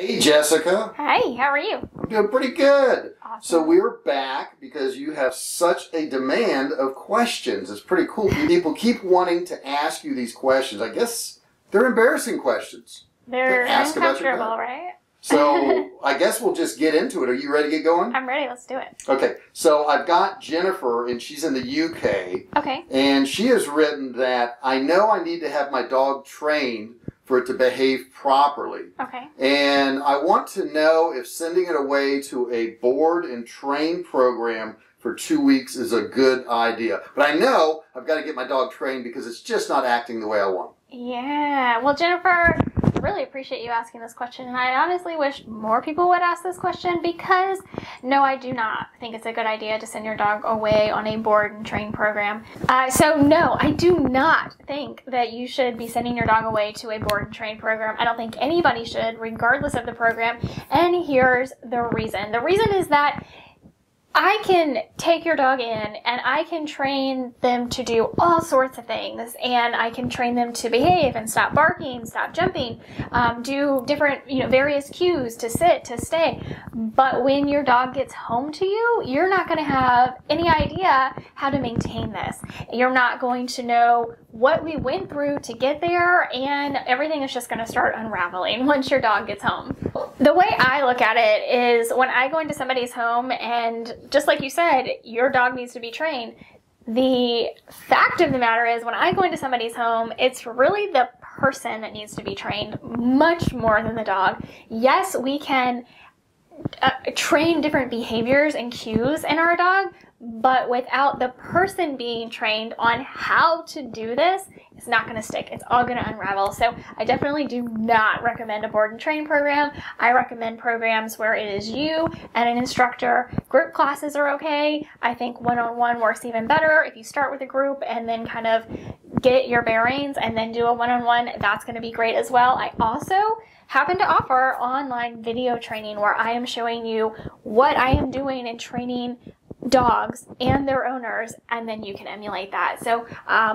Hey, Jessica. Hi, how are you? I'm doing pretty good. Awesome. So we're back because you have such a demand of questions. It's pretty cool. People keep wanting to ask you these questions. I guess they're embarrassing questions. They're uncomfortable, right? So I guess we'll just get into it. Are you ready to get going? I'm ready. Let's do it. Okay. So I've got Jennifer, and she's in the UK. Okay. And she has written that, I know I need to have my dog trained for it to behave properly. Okay. And I want to know if sending it away to a board and train program for 2 weeks is a good idea. But I know I've got to get my dog trained because it's just not acting the way I want. Yeah. Well, Jennifer, really appreciate you asking this question, and I honestly wish more people would ask this question because, no, I do not think it's a good idea to send your dog away on a board and train program. So no, I do not think that you should be sending your dog away to a board and train program. I don't think anybody should, regardless of the program, and here's the reason. The reason is that I can take your dog in and I can train them to do all sorts of things, and I can train them to behave and stop barking, stop jumping, do different, various cues to sit, to stay. But when your dog gets home to you, you're not going to have any idea how to maintain this. You're not going to know what we went through to get there, and everything is just going to start unraveling once your dog gets home. The way I look at it is when I go into somebody's home, and just like you said, your dog needs to be trained. The fact of the matter is when I go into somebody's home, it's really the person that needs to be trained much more than the dog. Yes, we can train different behaviors and cues in our dog, but without the person being trained on how to do this, it's not going to stick. It's all going to unravel. So I definitely do not recommend a board and train program. I recommend programs where it is you and an instructor. Group classes are okay. I think one-on-one works even better. If you start with a group and then kind of get your bearings and then do a one-on-one, that's going to be great as well. I also happen to offer online video training where I am showing you what I am doing and training dogs and their owners, and then you can emulate that. So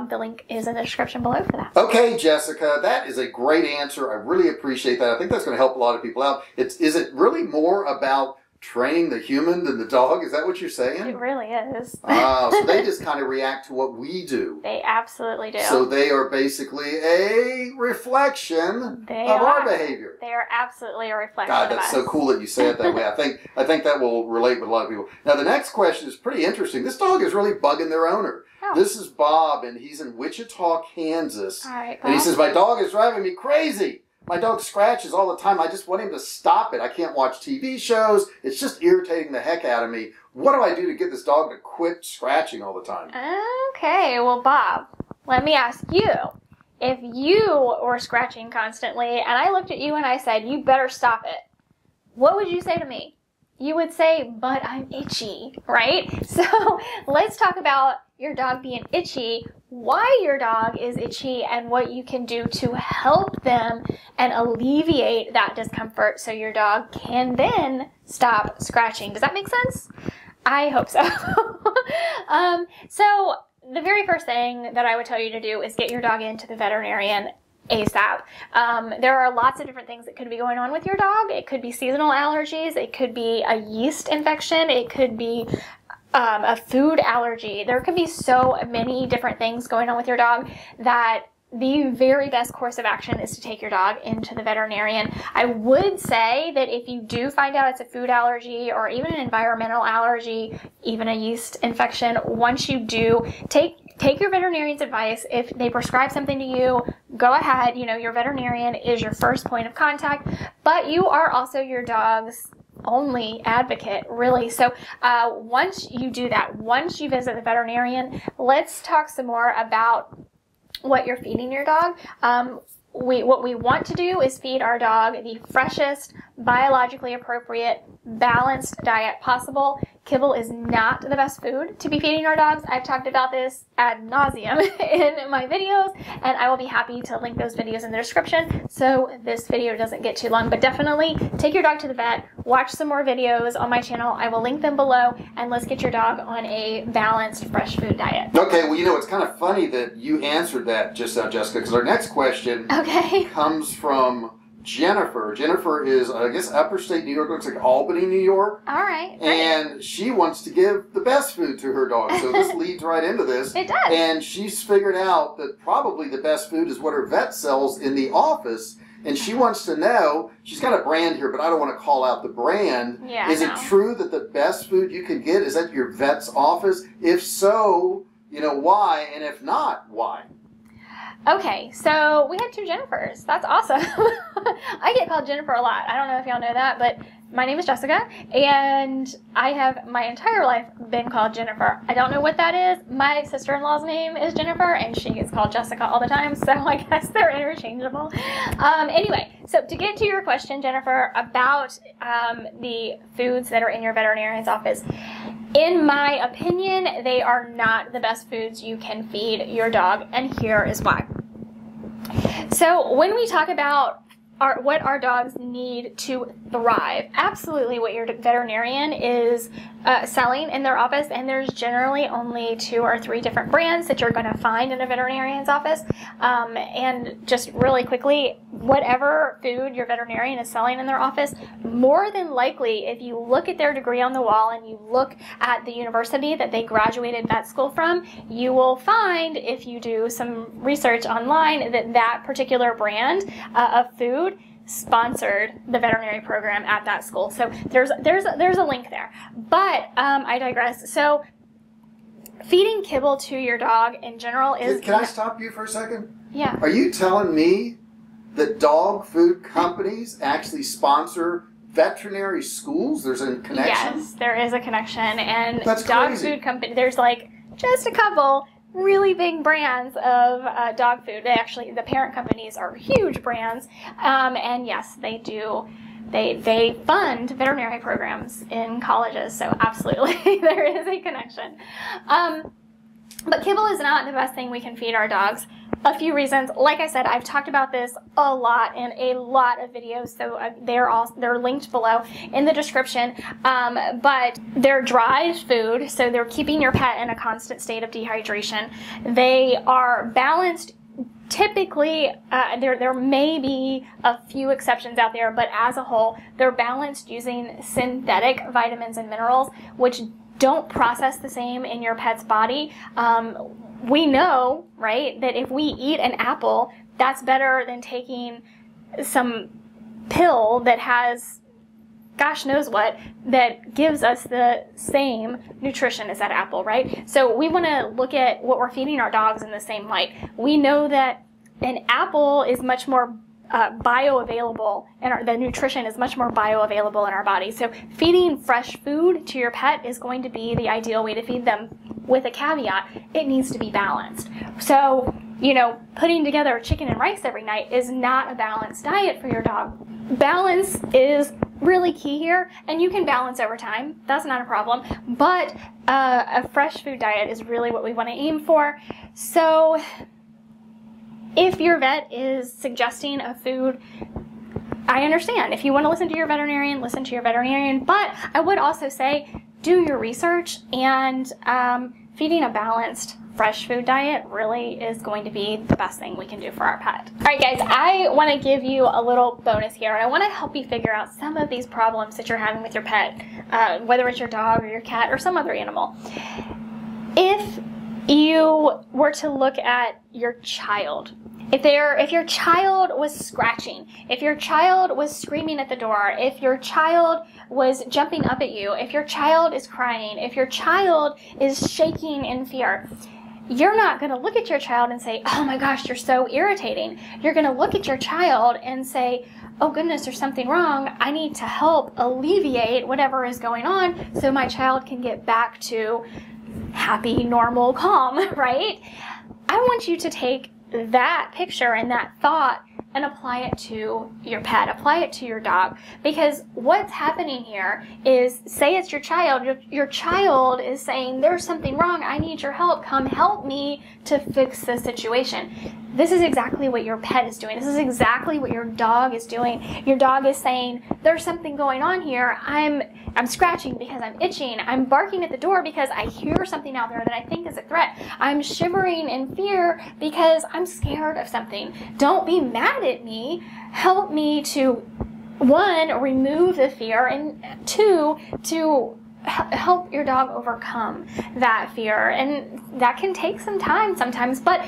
the link is in the description below for that. Okay, Jessica, that is a great answer. I really appreciate that. I think that's going to help a lot of people out. Is it really more about training the human than the dog? Is that what you're saying? It really is. So they just kind of react to what we do. They absolutely do. So they are basically a reflection of our behavior. They are absolutely a reflection of us. God, that's so cool that you say it that way. I think that will relate with a lot of people. Now, the next question is pretty interesting. This dog is really bugging their owner. Oh. This is Bob, and he's in Wichita, Kansas. All right, Bob. And he says, my dog is driving me crazy. My dog scratches all the time. I just want him to stop it. I can't watch TV shows. It's just irritating the heck out of me. What do I do to get this dog to quit scratching all the time? Okay, well, Bob, let me ask you. If you were scratching constantly and I looked at you and I said, you better stop it, what would you say to me? You would say, but I'm itchy, right? So let's talk about your dog being itchy, why your dog is itchy, and what you can do to help them and alleviate that discomfort so your dog can then stop scratching. Does that make sense? I hope so. So the very first thing that I would tell you to do is get your dog into the veterinarian ASAP. There are lots of different things that could be going on with your dog. It could be seasonal allergies. It could be a yeast infection. It could be a food allergy. There could be so many different things going on with your dog that the very best course of action is to take your dog into the veterinarian. I would say that if you do find out it's a food allergy or even an environmental allergy, even a yeast infection, once you do, take your veterinarian's advice. If they prescribe something to you, go ahead. Your veterinarian is your first point of contact, but you are also your dog's only advocate, really. So once you do that, once you visit the veterinarian, let's talk some more about what you're feeding your dog. What we want to do is feed our dog the freshest, biologically appropriate, balanced diet possible. Kibble is not the best food to be feeding our dogs. I've talked about this ad nauseum in my videos, and I will be happy to link those videos in the description so this video doesn't get too long. But definitely take your dog to the vet, watch some more videos on my channel. I will link them below, and let's get your dog on a balanced, fresh food diet. Okay, well, it's kind of funny that you answered that just now, Jessica, because our next question comes from Jennifer. Jennifer is, I guess, upstate New York. Looks like Albany, New York. All right. And she wants to give the best food to her dog. So this leads right into this. It does. And she's figured out that probably the best food is what her vet sells in the office. And she wants to know, she's got a brand here, but I don't want to call out the brand. Yeah, is it true that the best food you can get is at your vet's office? If so, you know, why? And if not, why? Okay, so we have two Jennifers. That's awesome. I get called Jennifer a lot. I don't know if y'all know that, but my name is Jessica, and I have my entire life been called Jennifer. I don't know what that is. My sister-in-law's name is Jennifer, and she gets called Jessica all the time, so I guess they're interchangeable. Anyway, so to get to your question, Jennifer, about the foods that are in your veterinarian's office, in my opinion, they are not the best foods you can feed your dog, and here is why. So when we talk about what our dogs need to thrive, absolutely what your veterinarian is selling in their office, and there's generally only 2 or 3 different brands that you're going to find in a veterinarian's office. And just really quickly, whatever food your veterinarian is selling in their office, more than likely, if you look at their degree on the wall and you look at the university that they graduated vet school from, you will find, if you do some research online, that that particular brand of food sponsored the veterinary program at that school. So there's a link there. But I digress. So feeding kibble to your dog in general is... Can I stop you for a second? Yeah. Are you telling me that dog food companies actually sponsor veterinary schools? There's a connection? Yes, there is a connection. And that's dog crazy. Food company, there's like just a couple really big brands of dog food. They actually, the parent companies are huge brands, and yes, they do. They fund veterinary programs in colleges, so absolutely there is a connection. But kibble is not the best thing we can feed our dogs. A few reasons. Like I said, I've talked about this a lot in a lot of videos, so they're linked below in the description. But they're dry food, so they're keeping your pet in a constant state of dehydration. They are balanced. Typically, there may be a few exceptions out there, but as a whole, they're balanced using synthetic vitamins and minerals, which don't process the same in your pet's body. We know, right, that if we eat an apple, that's better than taking some pill that has gosh knows what, that gives us the same nutrition as that apple, right? So we want to look at what we're feeding our dogs in the same light. We know that an apple is much more bioavailable, and the nutrition is much more bioavailable in our body. So feeding fresh food to your pet is going to be the ideal way to feed them, with a caveat, it needs to be balanced. So, you know, putting together chicken and rice every night is not a balanced diet for your dog. Balance is really key here, and you can balance over time. That's not a problem, but a fresh food diet is really what we want to aim for. So if your vet is suggesting a food, I understand. If you want to listen to your veterinarian, listen to your veterinarian, but I would also say do your research, and feeding a balanced fresh food diet really is going to be the best thing we can do for our pet. All right, guys, I want to give you a little bonus here, and I want to help you figure out some of these problems that you're having with your pet, whether it's your dog or your cat or some other animal. If you were to look at your child, if your child was scratching, if your child was screaming at the door, if your child was jumping up at you, if your child is crying, if your child is shaking in fear, you're not going to look at your child and say, oh my gosh, you're so irritating. You're going to look at your child and say, oh goodness, there's something wrong. I need to help alleviate whatever is going on so my child can get back to happy, normal, calm, right? I want you to take that picture and that thought and apply it to your pet, apply it to your dog, because what's happening here is, say it's your child, your child is saying, there's something wrong, I need your help, come help me to fix the situation. This is exactly what your pet is doing. This is exactly what your dog is doing. Your dog is saying, there's something going on here. I'm scratching because I'm itching. I'm barking at the door because I hear something out there that I think is a threat. I'm shivering in fear because I'm scared of something. Don't be mad at me. Help me to, one, remove the fear, and two, to help your dog overcome that fear. And that can take some time sometimes, but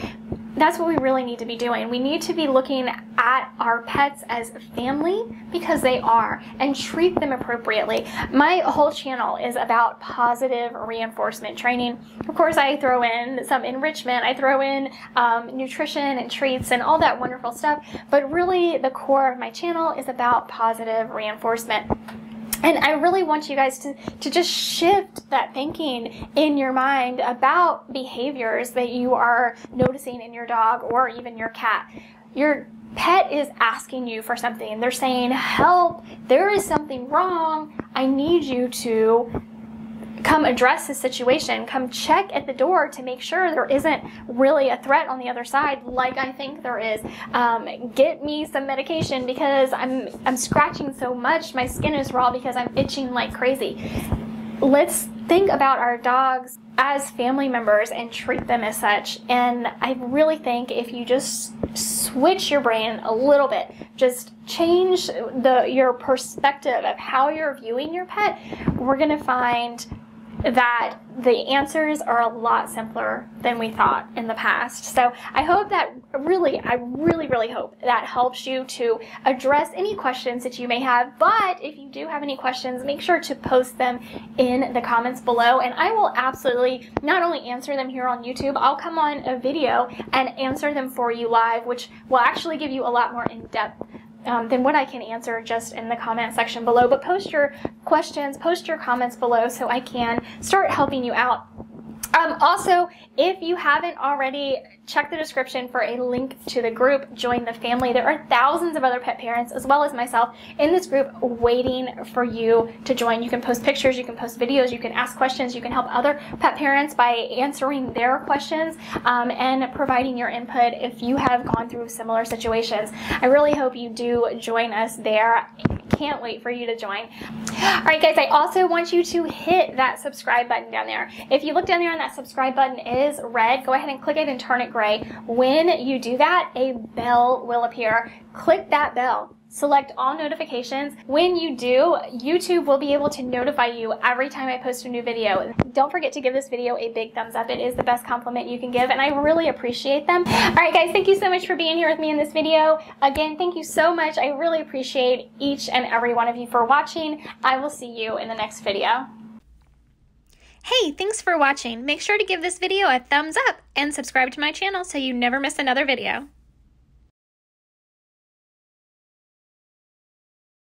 that's what we really need to be doing. We need to be looking at our pets as family, because they are, and treat them appropriately. My whole channel is about positive reinforcement training. Of course, I throw in some enrichment, I throw in nutrition and treats and all that wonderful stuff, but really the core of my channel is about positive reinforcement. And I really want you guys to just shift that thinking in your mind about behaviors that you are noticing in your dog or even your cat. Your pet is asking you for something. They're saying, help, there is something wrong. I need you to come address the situation, come check at the door to make sure there isn't really a threat on the other side like I think there is. Get me some medication because I'm scratching so much, my skin is raw because I'm itching like crazy. Let's think about our dogs as family members and treat them as such. And I really think if you just switch your brain a little bit, just change your perspective of how you're viewing your pet, we're gonna find that the answers are a lot simpler than we thought in the past. So I hope that I really hope that helps you to address any questions that you may have. But if you do have any questions, make sure to post them in the comments below, and I will absolutely not only answer them here on YouTube, I'll come on a video and answer them for you live, which will actually give you a lot more in-depth than what I can answer just in the comment section below. But post your questions, post your comments below so I can start helping you out. Also, if you haven't already, check the description for a link to the group, Join the Family. There are thousands of other pet parents, as well as myself, in this group waiting for you to join. You can post pictures, you can post videos, you can ask questions, you can help other pet parents by answering their questions and providing your input if you have gone through similar situations. I really hope you do join us there. Can't wait for you to join. All right, guys, I also want you to hit that subscribe button down there. If you look down there and that subscribe button is red, go ahead and click it and turn it gray. When you do that, a bell will appear. Click that bell. Select all notifications. When you do, YouTube will be able to notify you every time I post a new video. Don't forget to give this video a big thumbs up. It is the best compliment you can give, and I really appreciate them. All right, guys, thank you so much for being here with me in this video. Again, thank you so much. I really appreciate each and every one of you for watching. I will see you in the next video. Hey, thanks for watching. Make sure to give this video a thumbs up and subscribe to my channel so you never miss another video.